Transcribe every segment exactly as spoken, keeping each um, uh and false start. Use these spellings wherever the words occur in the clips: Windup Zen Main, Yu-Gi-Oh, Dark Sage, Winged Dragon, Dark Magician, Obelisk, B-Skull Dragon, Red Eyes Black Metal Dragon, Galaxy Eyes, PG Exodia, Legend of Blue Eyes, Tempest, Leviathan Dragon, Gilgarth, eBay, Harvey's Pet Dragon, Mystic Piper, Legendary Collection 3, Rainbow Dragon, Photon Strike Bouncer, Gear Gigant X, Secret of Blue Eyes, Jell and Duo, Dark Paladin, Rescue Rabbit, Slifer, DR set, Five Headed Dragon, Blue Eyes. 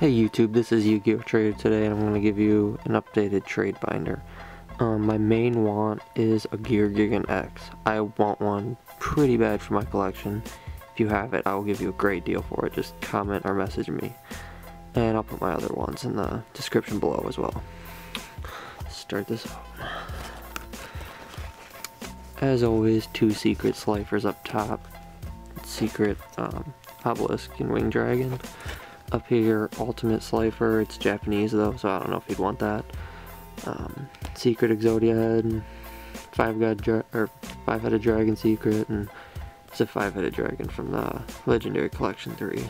Hey YouTube, this is Yu-Gi-Oh! Trader today, and I'm going to give you an updated trade binder. Um, my main want is a Gear Gigant X. I want one pretty bad for my collection. If you have it, I will give you a great deal for it. Just comment or message me. And I'll put my other ones in the description below as well. Start this up. As always, two secret Slifers up top. Secret um, Obelisk and Winged Dragon. Up here, Ultimate Slifer. It's Japanese though, so I don't know if you'd want that. Um, Secret Exodia and Five God Dra or Five Headed Dragon Secret, and it's a Five Headed Dragon from the Legendary Collection three.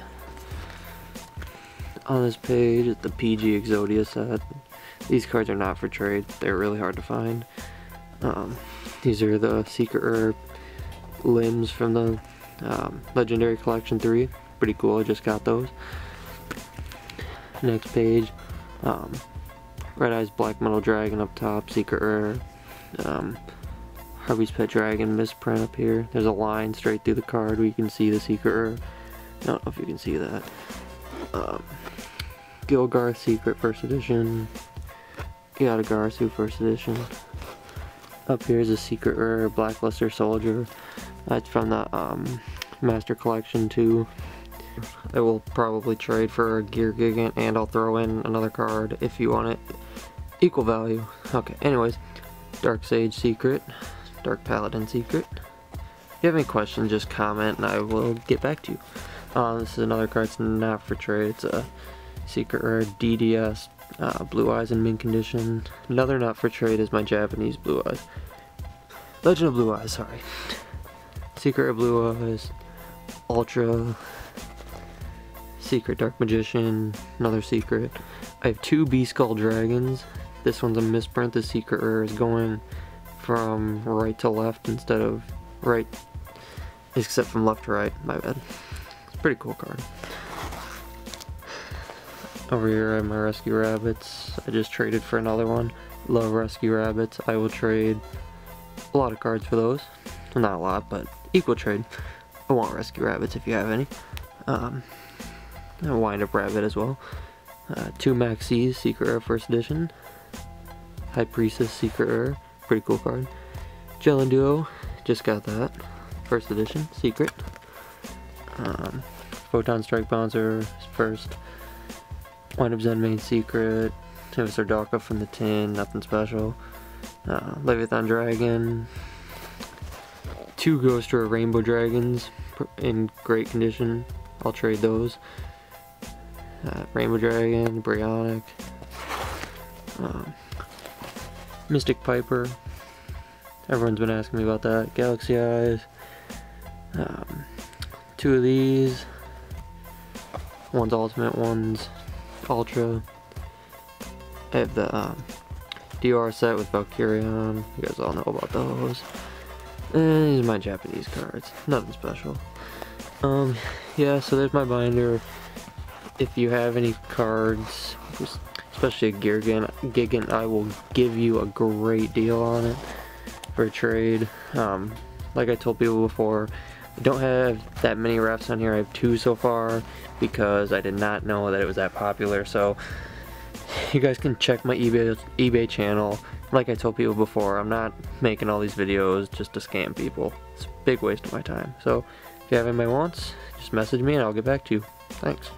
On this page, it's the P G Exodia set. These cards are not for trade; they're really hard to find. Um, these are the Secret or limbs from the um, Legendary Collection three. Pretty cool. I just got those. Next page, um, Red Eyes Black Metal Dragon up top, Secret Rare, um, Harvey's Pet Dragon misprint up here. There's a line straight through the card where you can see the Secret Rare. I don't know if you can see that. Um, Gilgarth Secret first edition, Gotta Garsu first edition. Up here is a Secret Rare, Black Luster Soldier. That's from the um, Master Collection two. I will probably trade for a Gear Gigant, and I'll throw in another card if you want it. Equal value. Okay, anyways. Dark Sage Secret. Dark Paladin Secret. If you have any questions, just comment and I will get back to you. Uh, this is another card that's not for trade. It's a Secret Rare D D S. Uh, Blue Eyes in mint condition. Another not for trade is my Japanese Blue Eyes. Legend of Blue Eyes, sorry. Secret of Blue Eyes. Ultra... Secret Dark Magician, another secret. I have two B-Skull Dragons. This one's a misprint. The Secret Rare is going from right to left instead of right, except from left to right, my bad. It's a pretty cool card. Over here I have my Rescue Rabbits. I just traded for another one. Love Rescue Rabbits. I will trade a lot of cards for those. Well, not a lot, but equal trade. I want Rescue Rabbits if you have any. Um, A Windup Rabbit as well. Uh, two Maxis, Secret Rare first edition. High Priestess, Secret Rare. Pretty cool card. Jell and Duo, just got that. First edition, Secret. Um, Photon Strike Bouncer, first. Windup Zen Main, Secret. Tempest or Daka from the tin, nothing special. Uh, Leviathan Dragon. Two Ghost or Rainbow Dragons in great condition. I'll trade those. Uh, Rainbow Dragon, Brionic, um, Mystic Piper, everyone's been asking me about that, Galaxy Eyes, um, two of these, one's Ultimate, one's Ultra. I have the um, D R set with Valkyrion, you guys all know about those, and these are my Japanese cards, nothing special. Um, yeah, so there's my binder. If you have any cards, especially a Gear Gigant, I will give you a great deal on it for a trade. Um, like I told people before, I don't have that many refs on here. I have two so far because I did not know that it was that popular. So you guys can check my eBay eBay channel. Like I told people before, I'm not making all these videos just to scam people. It's a big waste of my time. So if you have any wants, just message me and I'll get back to you. Thanks.